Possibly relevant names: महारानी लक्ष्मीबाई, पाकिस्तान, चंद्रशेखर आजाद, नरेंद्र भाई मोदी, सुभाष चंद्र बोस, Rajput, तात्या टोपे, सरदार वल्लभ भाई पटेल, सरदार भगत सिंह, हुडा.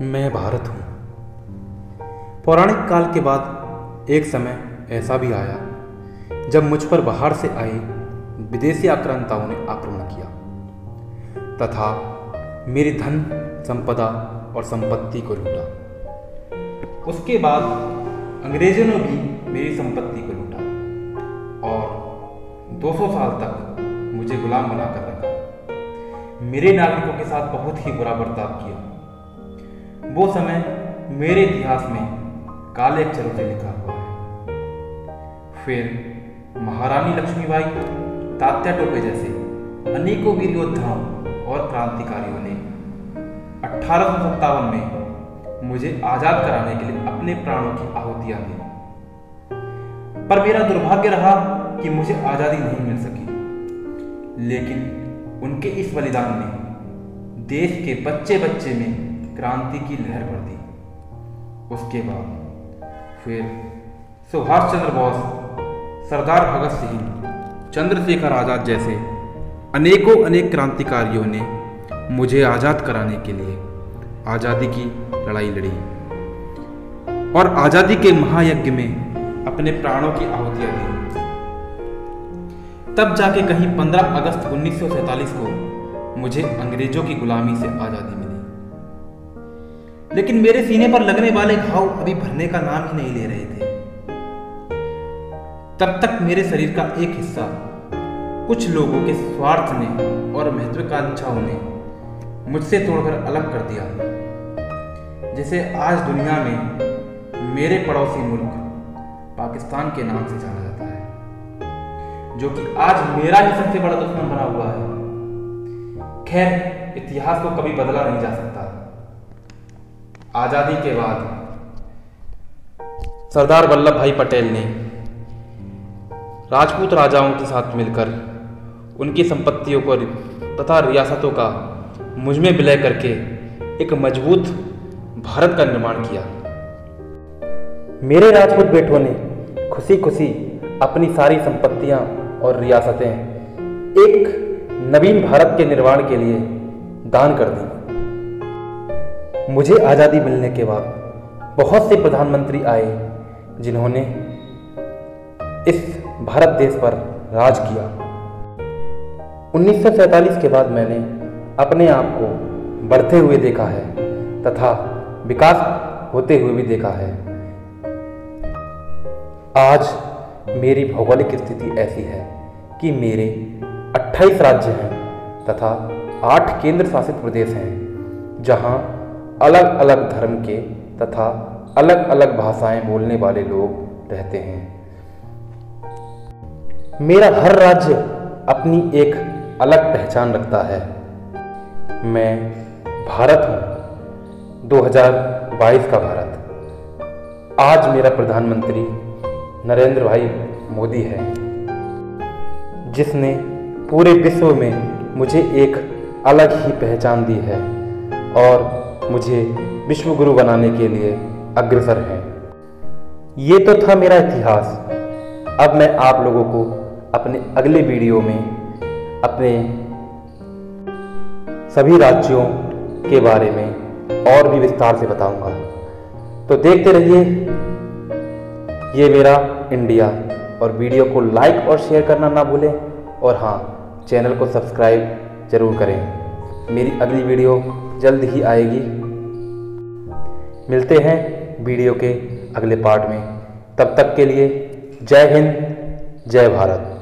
मैं भारत हूँ। पौराणिक काल के बाद एक समय ऐसा भी आया जब मुझ पर बाहर से आए विदेशी आक्रांताओं ने आक्रमण किया तथा मेरी धन संपदा और संपत्ति को लूटा। उसके बाद अंग्रेजों ने भी मेरी संपत्ति को लूटा और 200 साल तक मुझे गुलाम बनाकर रखा। मेरे नागरिकों के साथ बहुत ही बुरा बर्ताव किया। वो समय मेरे इतिहास में काले अक्षरों से लिखा हुआ है। फिर महारानी लक्ष्मीबाई, तात्या टोपे जैसे अनेकों वीर योद्धाओं और क्रांतिकारियों ने 1857 में मुझे आजाद कराने के लिए अपने प्राणों की आहुतियां दी। पर मेरा दुर्भाग्य रहा कि मुझे आजादी नहीं मिल सकी, लेकिन उनके इस बलिदान ने देश के बच्चे बच्चे में क्रांति की लहर भर दी। उसके बाद फिर सुभाष चंद्र बोस, सरदार भगत सिंह, चंद्रशेखर आजाद जैसे अनेक क्रांतिकारियों ने मुझे आज़ाद कराने के लिए आज़ादी की लड़ाई लड़ी और आज़ादी के महायज्ञ में अपने प्राणों की आहुतियां दी। तब जाके कहीं 15 अगस्त 1947 को मुझे अंग्रेजों की गुलामी से आज़ादी मिली। लेकिन मेरे सीने पर लगने वाले घाव अभी भरने का नाम ही नहीं ले रहे थे। तब तक मेरे शरीर का एक हिस्सा कुछ लोगों के स्वार्थ ने और महत्वाकांक्षाओं ने मुझसे तोड़कर अलग कर दिया, जिसे आज दुनिया में मेरे पड़ोसी मुल्क पाकिस्तान के नाम से जाना जाता है, जो कि आज मेरा ही सबसे बड़ा दुश्मन बना हुआ है। खैर, इतिहास को कभी बदला नहीं जा सकता। आज़ादी के बाद सरदार वल्लभ भाई पटेल ने राजपूत राजाओं के साथ मिलकर उनकी संपत्तियों को तथा रियासतों का मुझमें विलय करके एक मजबूत भारत का निर्माण किया। मेरे राजपूत बेटों ने खुशी खुशी अपनी सारी संपत्तियां और रियासतें एक नवीन भारत के निर्माण के लिए दान कर दी। मुझे आज़ादी मिलने के बाद बहुत से प्रधानमंत्री आए जिन्होंने इस भारत देश पर राज किया। 1947 के बाद मैंने अपने आप को बढ़ते हुए देखा है तथा विकास होते हुए भी देखा है। आज मेरी भौगोलिक स्थिति ऐसी है कि मेरे 28 राज्य हैं तथा 8 केंद्र शासित प्रदेश हैं, जहां अलग अलग धर्म के तथा अलग अलग भाषाएं बोलने वाले लोग रहते हैं। मेरा हर राज्य अपनी एक अलग पहचान रखता है। मैं भारत हूँ, 2022 का भारत। आज मेरा प्रधानमंत्री नरेंद्र भाई मोदी है, जिसने पूरे विश्व में मुझे एक अलग ही पहचान दी है और मुझे विश्व गुरु बनाने के लिए अग्रसर है। ये तो था मेरा इतिहास। अब मैं आप लोगों को अपने अगले वीडियो में अपने सभी राज्यों के बारे में और भी विस्तार से बताऊंगा, तो देखते रहिए ये मेरा इंडिया। और वीडियो को लाइक और शेयर करना ना भूलें और हाँ, चैनल को सब्सक्राइब जरूर करें। मेरी अगली वीडियो जल्द ही आएगी। मिलते हैं वीडियो के अगले पार्ट में। तब तक के लिए जय हिंद, जय भारत।